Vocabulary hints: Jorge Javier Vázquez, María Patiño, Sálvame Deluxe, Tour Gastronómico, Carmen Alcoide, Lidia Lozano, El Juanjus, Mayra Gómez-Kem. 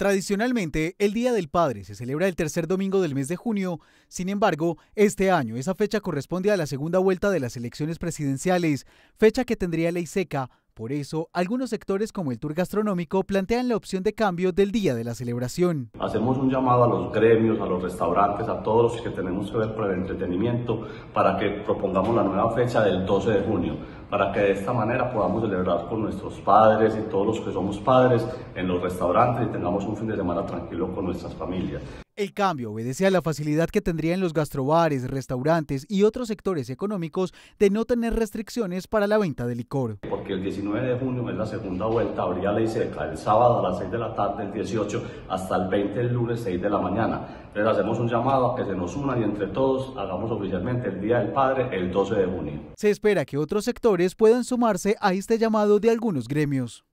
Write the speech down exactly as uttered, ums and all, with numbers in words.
Tradicionalmente, el Día del Padre se celebra el tercer domingo del mes de junio. Sin embargo, este año esa fecha corresponde a la segunda vuelta de las elecciones presidenciales, fecha que tendría ley seca. Por eso, algunos sectores como el Tour Gastronómico plantean la opción de cambio del día de la celebración. Hacemos un llamado a los gremios, a los restaurantes, a todos los que tenemos que ver con el entretenimiento, para que propongamos la nueva fecha del doce de junio, para que de esta manera podamos celebrar con nuestros padres y todos los que somos padres en los restaurantes y tengamos un fin de semana tranquilo con nuestras familias. El cambio obedece a la facilidad que tendrían los gastrobares, restaurantes y otros sectores económicos de no tener restricciones para la venta de licor. Porque el diecinueve de junio es la segunda vuelta, habría ley seca el sábado a las seis de la tarde, el dieciocho, hasta el veinte, el lunes, seis de la mañana. Les hacemos un llamado a que se nos unan y entre todos hagamos oficialmente el Día del Padre el doce de junio. Se espera que otros sectores puedan sumarse a este llamado de algunos gremios.